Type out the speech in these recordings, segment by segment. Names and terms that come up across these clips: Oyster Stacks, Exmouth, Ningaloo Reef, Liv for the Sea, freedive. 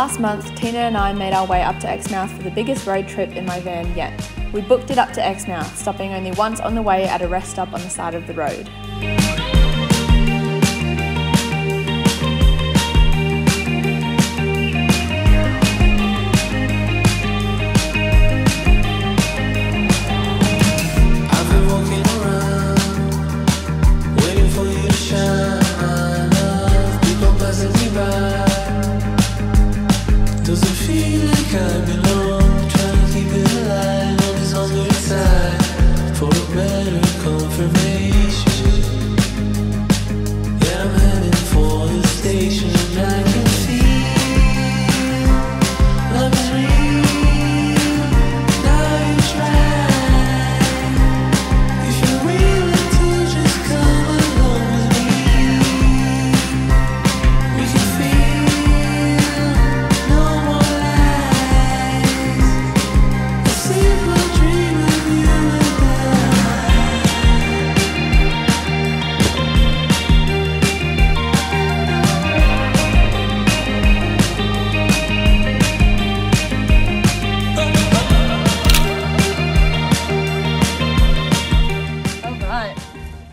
Last month, Tina and I made our way up to Exmouth for the biggest road trip in my van yet. We booked it up to Exmouth, stopping only once on the way at a rest stop on the side of the road.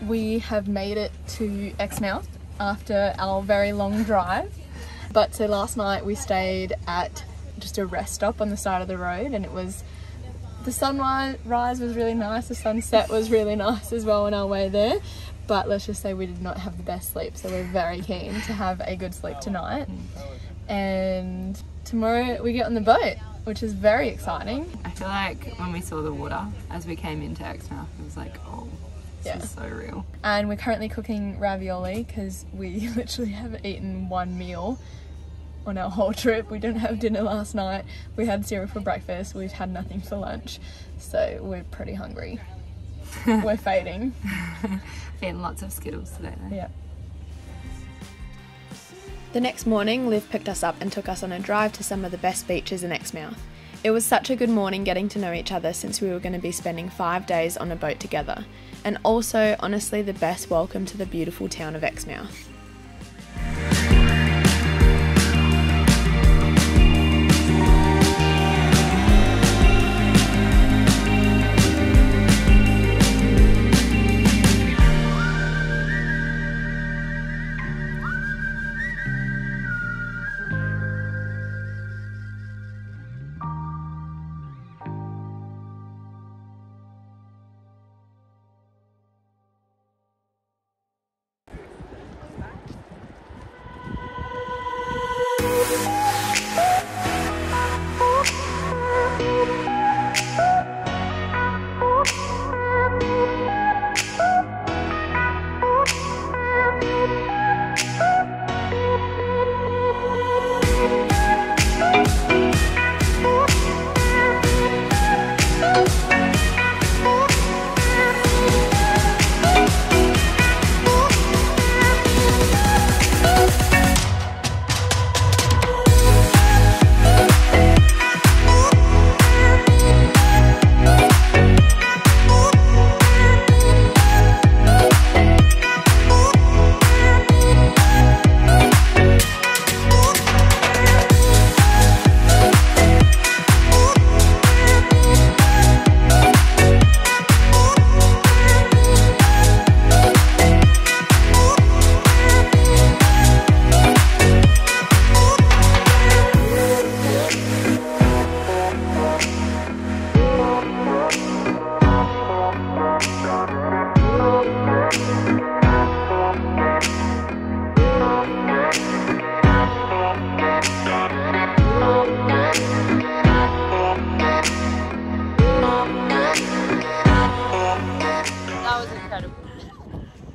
We have made it to Exmouth after our very long drive, but so last night we stayed at just a rest stop on the side of the road, and it was, the sunrise was really nice, the sunset was really nice as well on our way there, but let's just say we did not have the best sleep, so we're very keen to have a good sleep tonight. And tomorrow we get on the boat, which is very exciting. I feel like when we saw the water as we came into Exmouth, it was like, oh, this is so real. And we're currently cooking ravioli because we literally have eaten one meal on our whole trip. We didn't have dinner last night. We had cereal for breakfast. We've had nothing for lunch. So we're pretty hungry. We're fading. We've eaten lots of Skittles today though. Yeah. The next morning, Liv picked us up and took us on a drive to some of the best beaches in Exmouth. It was such a good morning getting to know each other since we were going to be spending 5 days on a boat together, and also honestly the best welcome to the beautiful town of Exmouth.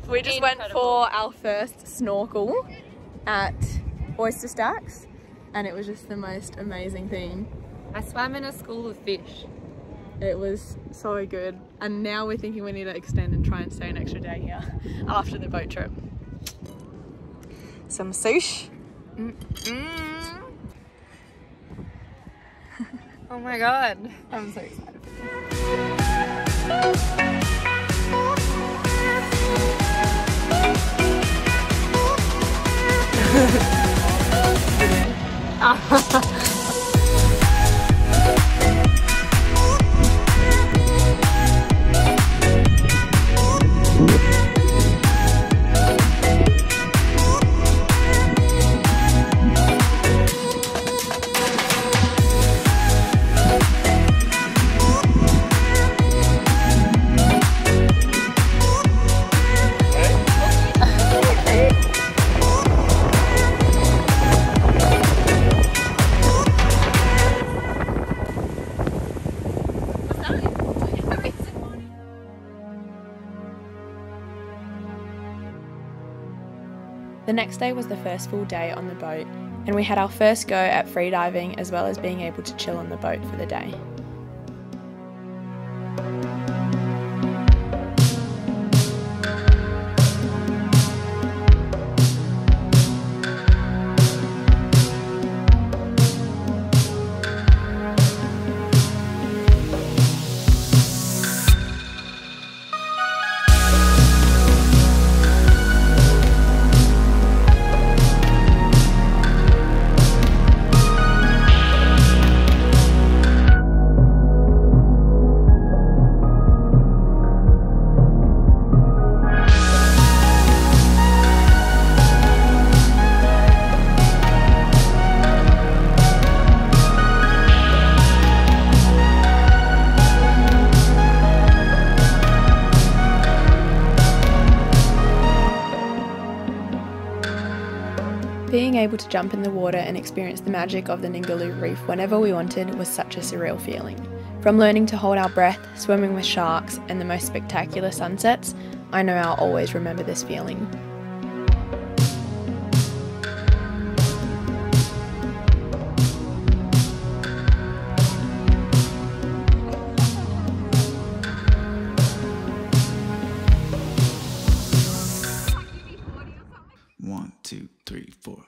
We just went for our first snorkel at Oyster Stacks, and it was just the most amazing thing. I swam in a school of fish. It was so good, and now we're thinking we need to extend and try and stay an extra day here after the boat trip. Some sushi. Oh my god, I'm so excited. The next day was the first full day on the boat, and we had our first go at freediving as well as being able to chill on the boat for the day. Being able to jump in the water and experience the magic of the Ningaloo Reef whenever we wanted was such a surreal feeling. From learning to hold our breath, swimming with sharks, and the most spectacular sunsets, I know I'll always remember this feeling. One, two, three, four.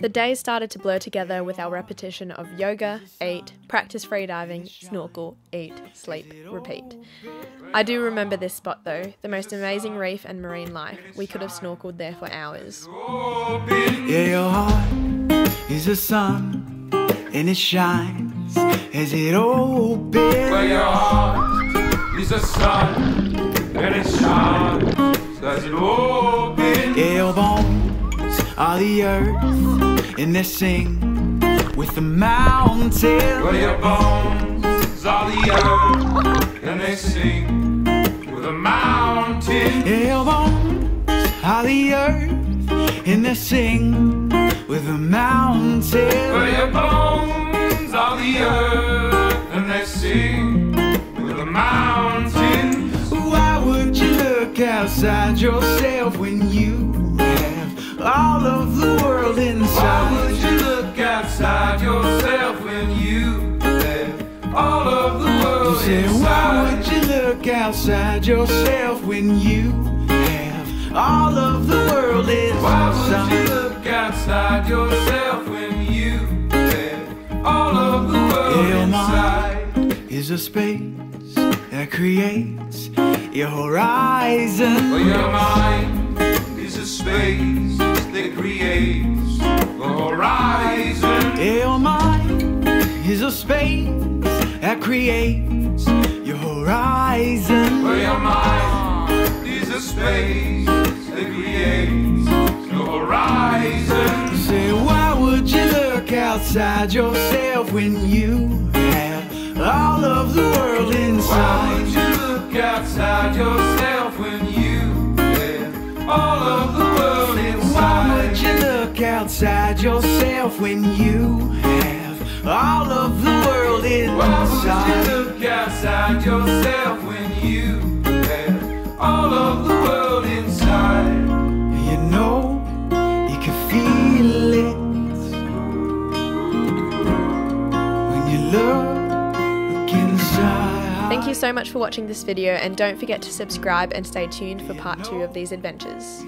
The days started to blur together with our repetition of yoga, eat, practice freediving, snorkel, eat, sleep, repeat. I do remember this spot though, the most amazing reef and marine life. We could have snorkeled there for hours. Yeah, your heart is the sun, and it shines as it opens. Well, your heart is the sun, and it shines as it opens. Yeah, your bones are the earth, and they sing with the mountains. Well, your bones are the earth, and they sing with the mountains. Yeah, your bones are the earth, and they sing with the mountains. Well, your bones are the earth, and they sing with the mountains. Why would you look outside yourself when you have all of the world inside? Why would you look outside yourself when you have all of the world inside? Why would you look outside yourself when you have all of the world inside? Outside yourself when you have all of the world inside. Your mind is a space that creates your horizon. Well, your mind is a space that creates the horizon. Your mind is a space that creates your horizon. Well, your mind is a space that creates your horizon. Say, why would you look outside yourself when you have all of the world inside? Why would you look outside yourself when you have all of the world inside? Why would you look outside yourself when you have all of the world inside? Why would you look outside yourself when you have all of the world inside? You know, feel it when you look inside. Thank you so much for watching this video, and don't forget to subscribe and stay tuned for part 2 of these adventures.